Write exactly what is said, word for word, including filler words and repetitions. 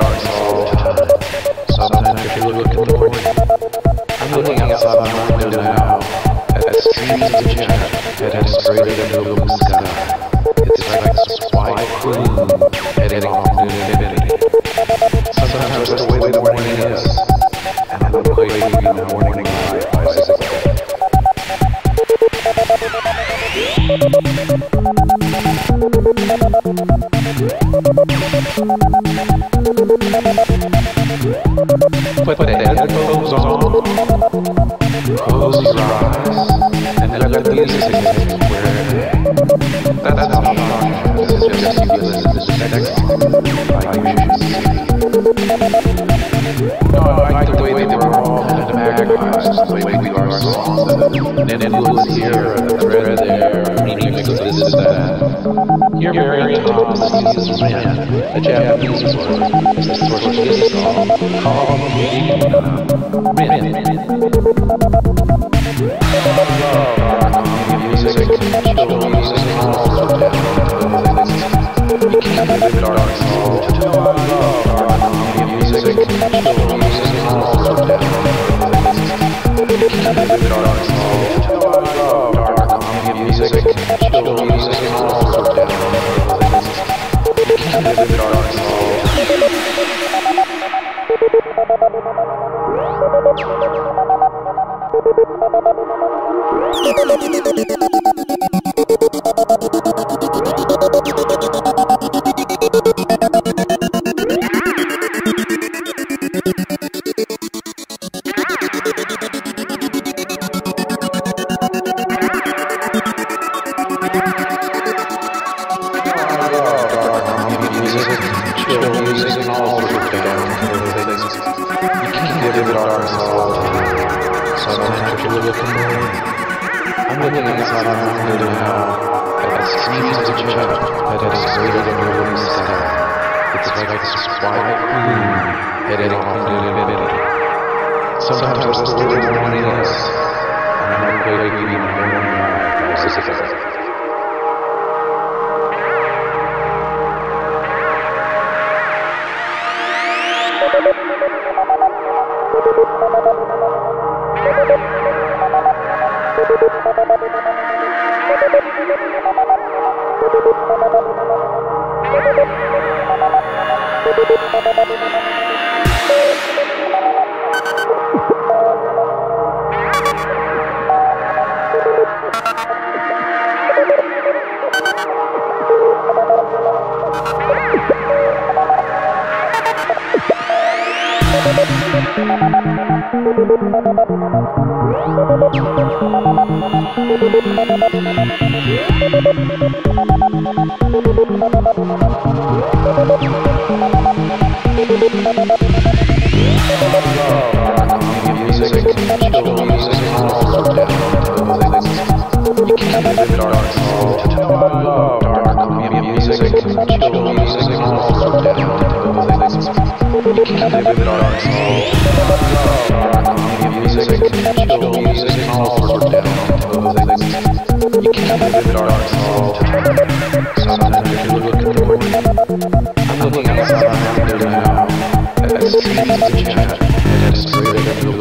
dark solve to tell. Sometimes if you look in the morning, I'm looking outside my window now, at streams of jet that has created a blue sky. It's like this white gloom heading off to infinity. Sometimes that's the way the morning is, and I'm waiting in the morning light bicycle. Put the headphones on, close your eyes, and let the music where that's how long this is just you listen to sex like you should see. No, I like the way they were all in the magpies, the way we are songs, and then it was here, and the thread there, remix of this and that. You're very Thomas uses Ren, a Japanese word, is the Portuguese song called Ren. I love music, chill music, and all the different things. You can't live in dark soul. I love music, chill music, and all the different things. You can't live in dark soul. I love music, chill music, and all the different things. You can't live in dark soul. I'm looking outside my window now, at the streets of jet, and it's created a blue